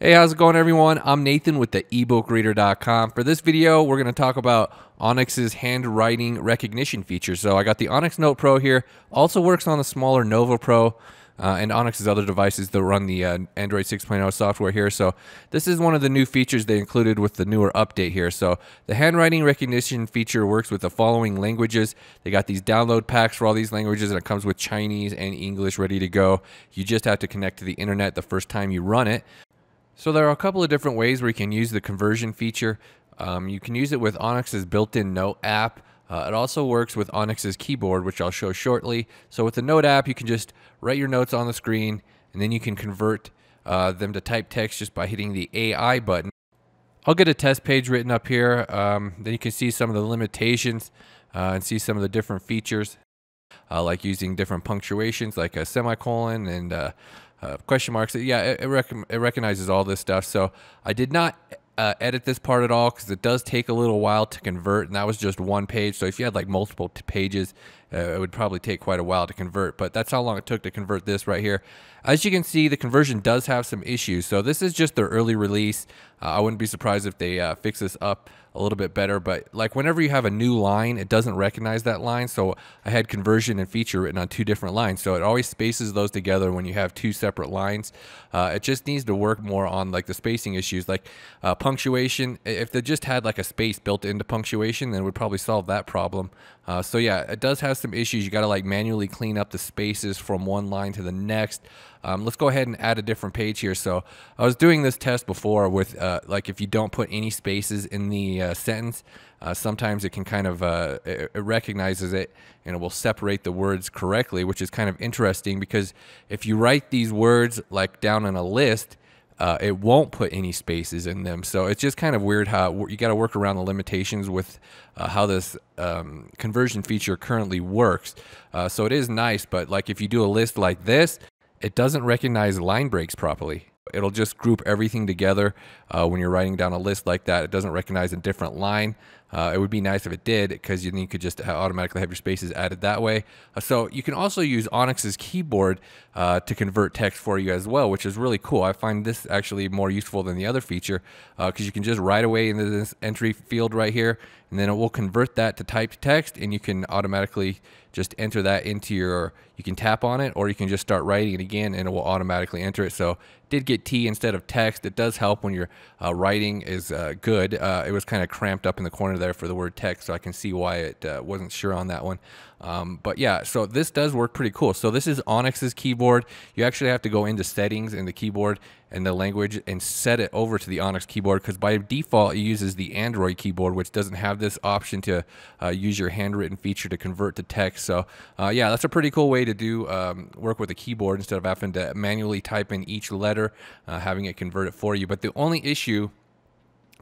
Hey, how's it going everyone? I'm Nathan with the ebookreader.com. For this video, we're going to talk about Onyx's handwriting recognition feature. So I got the Onyx Note Pro here, also works on the smaller Nova Pro and Onyx's other devices that run the Android 6.0 software here. So this is one of the new features they included with the newer update here. So the handwriting recognition feature works with the following languages. They got these download packs for all these languages and it comes with Chinese and English ready to go. You just have to connect to the internet the first time you run it. So there are a couple of different ways where you can use the conversion feature. You can use it with Onyx's built-in Note app. It also works with Onyx's keyboard, which I'll show shortly. So with the Note app, you can just write your notes on the screen, and then you can convert them to type text just by hitting the AI button. I'll get a test page written up here. Then you can see some of the limitations and see some of the different features, like using different punctuations, like a semicolon and question marks. Yeah, it recognizes all this stuff. So I did not edit this part at all because it does take a little while to convert, and that was just one page. So if you had like multiple pages, it would probably take quite a while to convert, but that's how long it took to convert this right here. As you can see, the conversion does have some issues. So this is just their early release. I wouldn't be surprised if they fix this up a little bit better, but like whenever you have a new line, it doesn't recognize that line. So I had conversion and feature written on two different lines. So it always spaces those together when you have two separate lines. It just needs to work more on like the spacing issues, like punctuation. If they just had like a space built into punctuation, then it would probably solve that problem. So yeah, it does have some issues. You got to like manually clean up the spaces from one line to the next. Let's go ahead and add a different page here. So I was doing this test before with like if you don't put any spaces in the sentence, sometimes it can kind of it recognizes it and it will separate the words correctly, which is kind of interesting because if you write these words like down in a list, it won't put any spaces in them. So it's just kind of weird how you got to work around the limitations with how this conversion feature currently works. So it is nice, but like if you do a list like this, it doesn't recognize line breaks properly. It'll just group everything together when you're writing down a list like that. It doesn't recognize a different line. It would be nice if it did because then you could just automatically have your spaces added that way. So you can also use Onyx's keyboard to convert text for you as well, which is really cool. I find this actually more useful than the other feature because you can just right away into this entry field right here, and then it will convert that to typed text, and you can automatically just enter that into your, you can tap on it or you can just start writing it again and it will automatically enter it. So did get T instead of text. It does help when your writing is good. It was kind of cramped up in the corner there for the word text, so I can see why it wasn't sure on that one. But yeah, so this does work pretty cool. So this is Onyx's keyboard. You actually have to go into settings in the keyboard and the language and set it over to the Onyx keyboard because by default it uses the Android keyboard, which doesn't have this option to use your handwritten feature to convert to text. So yeah, that's a pretty cool way to do work with a keyboard instead of having to manually type in each letter, having it convert it for you. But the only issue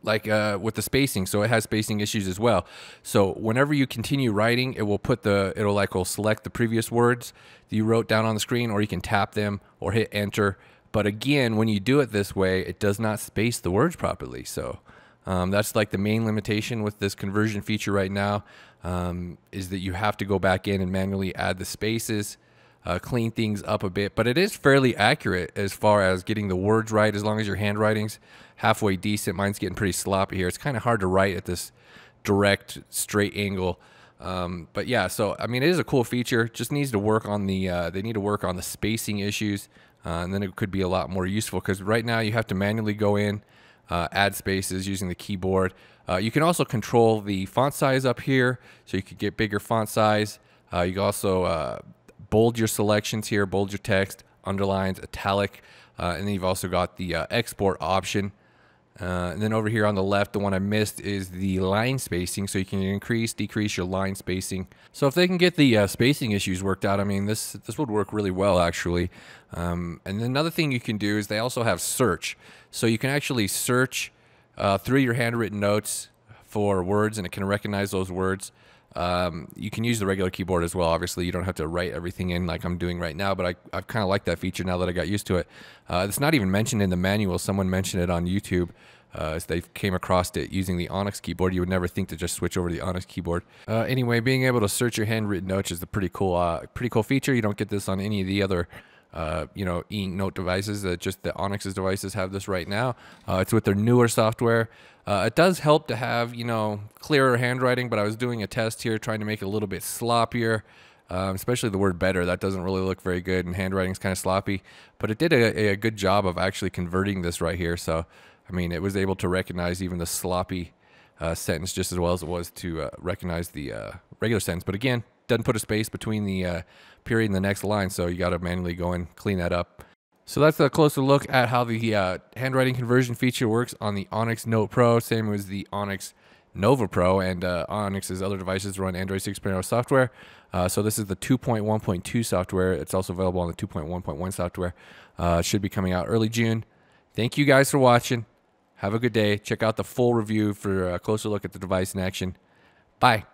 like with the spacing, so it has spacing issues as well. So whenever you continue writing, it will put the, it'll select the previous words that you wrote down on the screen, or you can tap them or hit enter. But again, when you do it this way, it does not space the words properly. So that's like the main limitation with this conversion feature right now, is that you have to go back in and manually add the spaces, clean things up a bit. But it is fairly accurate as far as getting the words right, as long as your handwriting's halfway decent. Mine's getting pretty sloppy here. It's kind of hard to write at this direct straight angle. But yeah, so I mean, it is a cool feature. Just needs to work on the they need to work on the spacing issues, and then it could be a lot more useful because right now you have to manually go in, add spaces using the keyboard. You can also control the font size up here, so you could get bigger font size. You can also bold your selections here, bold your text, underlines, italic, and then you've also got the export option. And then over here on the left, the one I missed is the line spacing. So you can increase, decrease your line spacing. So if they can get the spacing issues worked out, I mean, this would work really well, actually. And then another thing you can do is they also have search. So you can actually search through your handwritten notes for words, and it can recognize those words. You can use the regular keyboard as well. Obviously, you don't have to write everything in like I'm doing right now, but I kind of like that feature now that I got used to it. It's not even mentioned in the manual. Someone mentioned it on YouTube as they came across it using the Onyx keyboard. You would never think to just switch over to the Onyx keyboard. Anyway, being able to search your handwritten notes is a pretty cool feature. You don't get this on any of the other eNote devices, that just the Onyx's devices have this right now. It's with their newer software. It does help to have, clearer handwriting, but I was doing a test here trying to make it a little bit sloppier, especially the word better. That doesn't really look very good, and handwriting's kind of sloppy, but it did a good job of actually converting this right here. So, I mean, it was able to recognize even the sloppy sentence just as well as it was to recognize the regular sentence. But again, doesn't put a space between the period and the next line, so you got to manually go and clean that up. So that's a closer look at how the handwriting conversion feature works on the Onyx Note Pro, same as the Onyx Nova Pro, and Onyx's other devices run Android 6.0 software. So this is the 2.1.2 software. It's also available on the 2.1.1 software. It should be coming out early June. Thank you guys for watching. Have a good day. Check out the full review for a closer look at the device in action. Bye.